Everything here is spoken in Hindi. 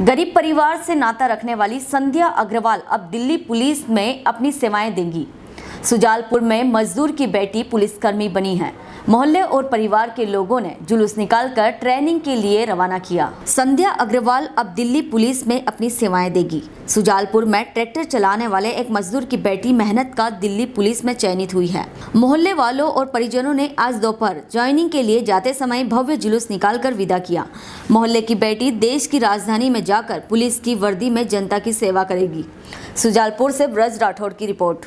गरीब परिवार से नाता रखने वाली संध्या अग्रवाल अब दिल्ली पुलिस में अपनी सेवाएं देंगी। सुजालपुर में मजदूर की बेटी पुलिसकर्मी बनी है। मोहल्ले और परिवार के लोगों ने जुलूस निकालकर ट्रेनिंग के लिए रवाना किया। संध्या अग्रवाल अब दिल्ली पुलिस में अपनी सेवाएं देगी। सुजालपुर में ट्रैक्टर चलाने वाले एक मजदूर की बेटी मेहनत का दिल्ली पुलिस में चयनित हुई है। मोहल्ले वालों और परिजनों ने आज दोपहर ज्वाइनिंग के लिए जाते समय भव्य जुलूस निकालकर विदा किया। मोहल्ले की बेटी देश की राजधानी में जाकर पुलिस की वर्दी में जनता की सेवा करेगी। सुजालपुर से ब्रज राठौड़ की रिपोर्ट।